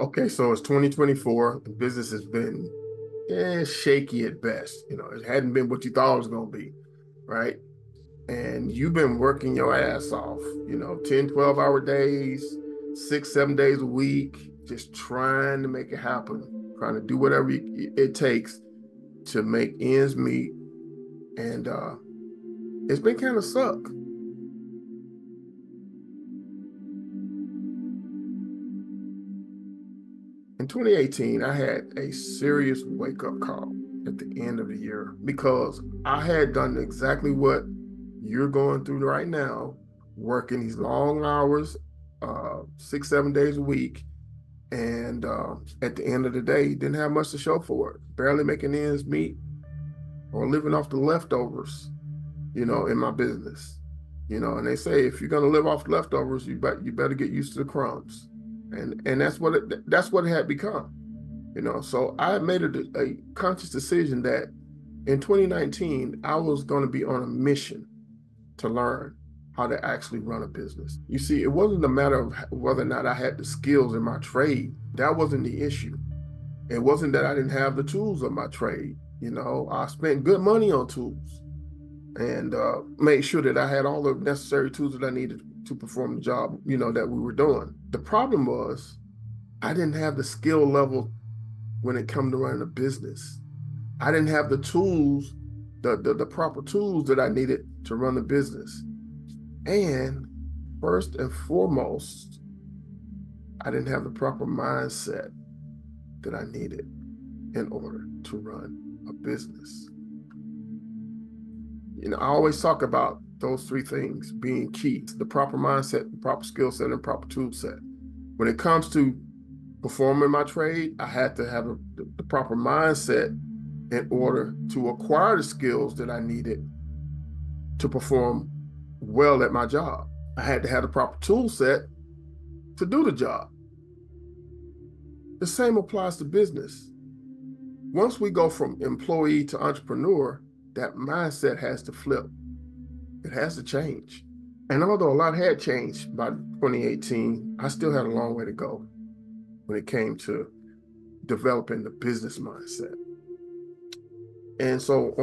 Okay, so it's 2024. The business has been shaky at best. You know, it hadn't been what you thought it was going to be, right? And you've been working your ass off, you know, 10, 12-hour days, 6, 7 days a week, just trying to make it happen, trying to do whatever it takes to make ends meet. And it's been kind of suck. In 2018, I had a serious wake-up call at the end of the year because I had done exactly what you're going through right now, working these long hours, 6, 7 days a week, and at the end of the day, didn't have much to show for it, barely making ends meet or living off the leftovers, you know, in my business. You know, and they say, if you're going to live off the leftovers, you better get used to the crumbs. And that's what it had become, you know. So I made a conscious decision that in 2019, I was going to be on a mission to learn how to actually run a business. You see, it wasn't a matter of whether or not I had the skills in my trade. That wasn't the issue. It wasn't that I didn't have the tools of my trade. You know, I spent good money on tools and made sure that I had all the necessary tools that I needed to perform the job, you know, that we were doing. The problem was I didn't have the skill level when it come to running a business. I didn't have the tools, the proper tools that I needed to run the business. And first and foremost, I didn't have the proper mindset that I needed in order to run a business. You know, I always talk about those three things being key: the proper mindset, the proper skill set, and proper tool set. When it comes to performing my trade, I had to have the proper mindset in order to acquire the skills that I needed to perform well at my job. I had to have the proper tool set to do the job. The same applies to business. Once we go from employee to entrepreneur, that mindset has to flip. It has to change. And although a lot had changed by 2018, I still had a long way to go when it came to developing the business mindset. And so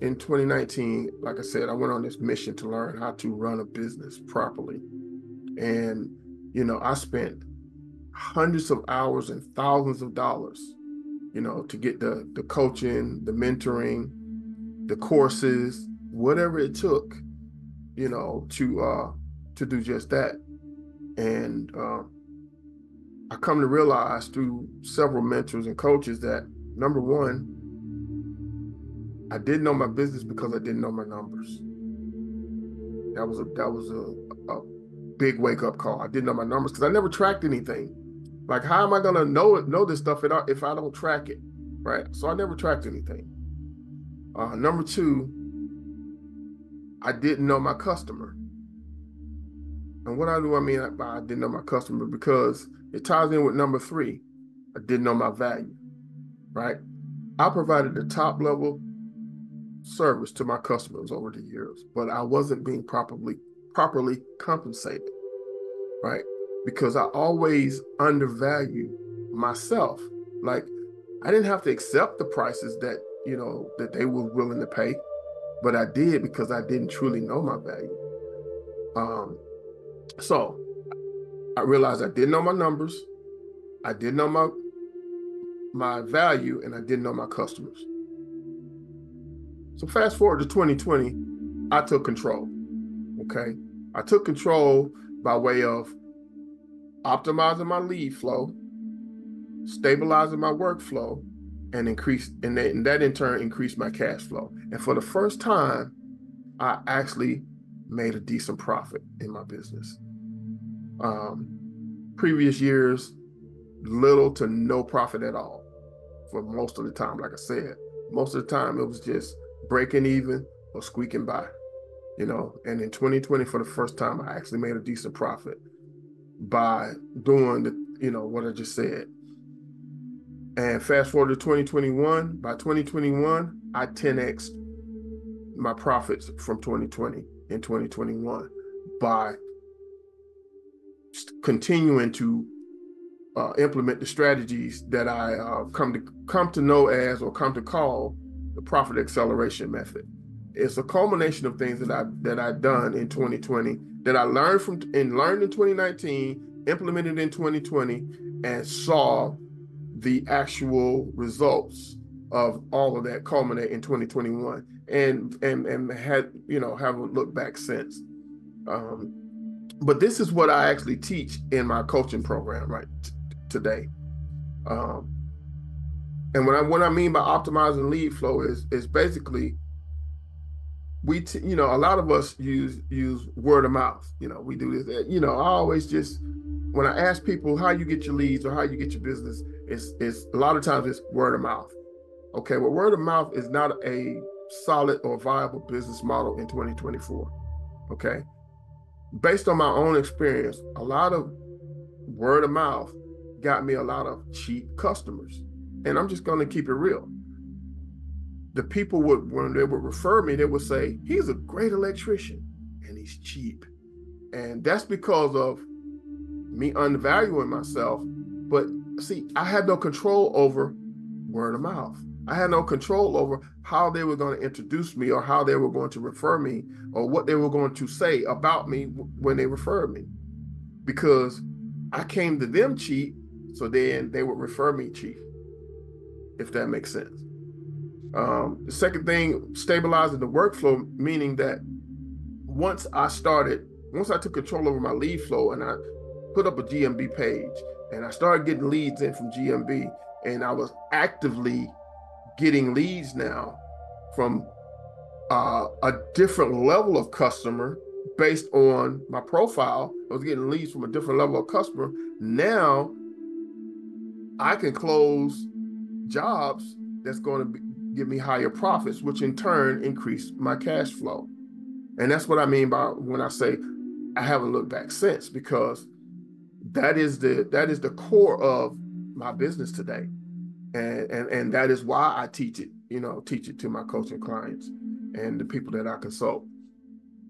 in 2019, like I said, I went on this mission to learn how to run a business properly. And, you know, I spent hundreds of hours and thousands of dollars, you know, to get the coaching, the mentoring, the courses, whatever it took, you know, to do just that. And I come to realize through several mentors and coaches that, number one, I didn't know my business because I didn't know my numbers. That was a big wake-up call. I didn't know my numbers because I never tracked anything. Like, how am I gonna know this stuff if I don't track it, right? So I never tracked anything. Number two, I didn't know my customer. And what I mean by I didn't know my customer, because it ties in with number three, I didn't know my value, right? I provided the top level service to my customers over the years, but I wasn't being properly compensated, right? Because I always undervalued myself. Like, I didn't have to accept the prices that, you know, that they were willing to pay. But I did, because I didn't truly know my value. So I realized I didn't know my numbers, I didn't know my value, and I didn't know my customers. So fast forward to 2020, I took control, okay? I took control by way of optimizing my lead flow, stabilizing my workflow, and that in turn increased my cash flow. And for the first time, I actually made a decent profit in my business. Previous years, little to no profit at all for most of the time. Like I said, most of the time it was just breaking even or squeaking by, you know. And in 2020, for the first time, I actually made a decent profit by doing you know, what I just said. And fast forward to 2021, by 2021, I 10X'd my profits from 2020 in 2021 by continuing to implement the strategies that I come to know as, or come to call, the Profit Acceleration Method. It's a culmination of things that I've done in 2020, that I learned from and learned in 2019, implemented in 2020, and saw the actual results of all of that culminate in 2021, and had, you know, haven't looked back since. But this is what I actually teach in my coaching program right today. And what I mean by optimizing lead flow is basically, a lot of us use word of mouth. You know, we do this, I always just, when I ask people how you get your leads or how you get your business, it's a lot of times it's word of mouth. Okay, well, word of mouth is not a solid or viable business model in 2024, okay? Based on my own experience, a lot of word of mouth got me a lot of cheap customers. And I'm just gonna keep it real. The people would, when they would refer me, they would say, he's a great electrician and he's cheap. And that's because of me undervaluing myself. But see, I had no control over word of mouth. I had no control over how they were going to introduce me, or how they were going to refer me, or what they were going to say about me when they referred me, because I came to them cheap, so then they would refer me cheap, if that makes sense. The second thing, stabilizing the workflow, meaning that once I took control over my lead flow and I put up a GMB page and I started getting leads in from GMB, and I was actively getting leads now from a different level of customer based on my profile. I was getting leads from a different level of customer. Now I can close jobs that's going to give me higher profits, which in turn increase my cash flow. And that's what I mean by when I say I haven't looked back since, because that is the core of my business today. And that is why I teach it to my coaching clients and the people that I consult.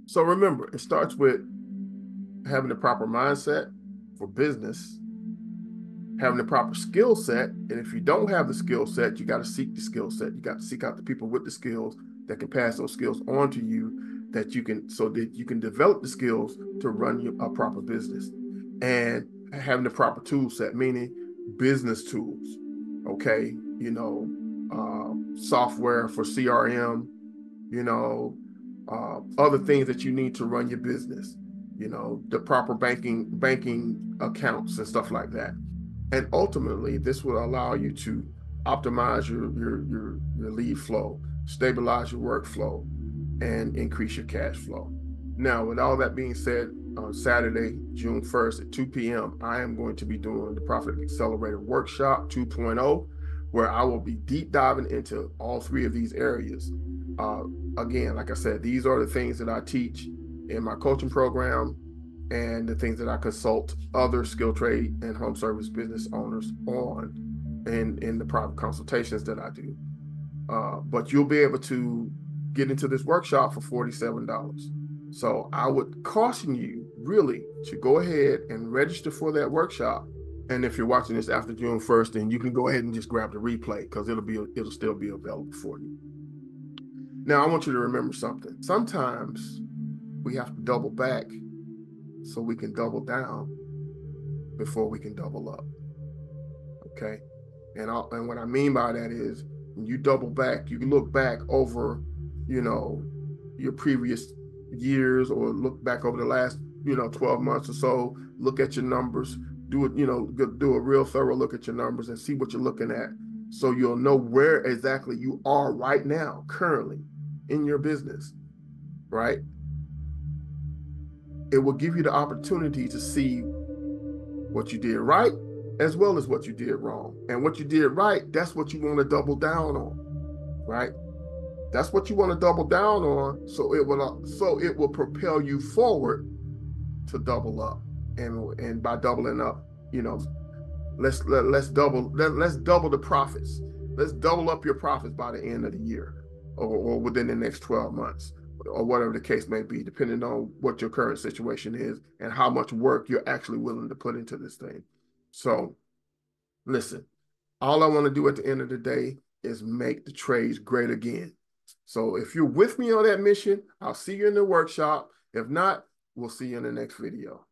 So remember, it starts with having the proper mindset for business, having the proper skill set. And if you don't have the skill set, you got to seek the skill set. You got to seek out the people with the skills that can pass those skills on to you, so that you can develop the skills to run a proper business. And having the proper tool set, meaning business tools. Okay, software for CRM, other things that you need to run your business, the proper banking accounts and stuff like that. And ultimately, this will allow you to optimize your lead flow, stabilize your workflow, and increase your cash flow. Now, with all that being said, on Saturday, June 1st at 2 p.m., I am going to be doing the Profit Accelerator Workshop 2.0, where I will be deep diving into all three of these areas. Again, like I said, these are the things that I teach in my coaching program and the things that I consult other skilled trade and home service business owners on in the private consultations that I do. But you'll be able to get into this workshop for $47. So I would caution you really to go ahead and register for that workshop. And if you're watching this after June 1st, then you can go ahead and just grab the replay, because it'll still be available for you. Now, I want you to remember something. Sometimes we have to double back so we can double down before we can double up. Okay. And what I mean by that is, when you double back, you look back over, your previous years, or look back over the last 12 months or so. Look at your numbers, do a real thorough look at your numbers and see what you're looking at, so you'll know where exactly you are right now currently in your business, right? It will give you the opportunity to see what you did right as well as what you did wrong. And what you did right, that's what you want to double down on, right? That's what you want to double down on, so it will propel you forward to double up. And by doubling up, let's double the profits. Let's double up your profits by the end of the year, or within the next 12 months, or whatever the case may be, depending on what your current situation is and how much work you're actually willing to put into this thing. So Listen, all I want to do at the end of the day is make the trades great again. So if you're with me on that mission, I'll see you in the workshop. If not, we'll see you in the next video.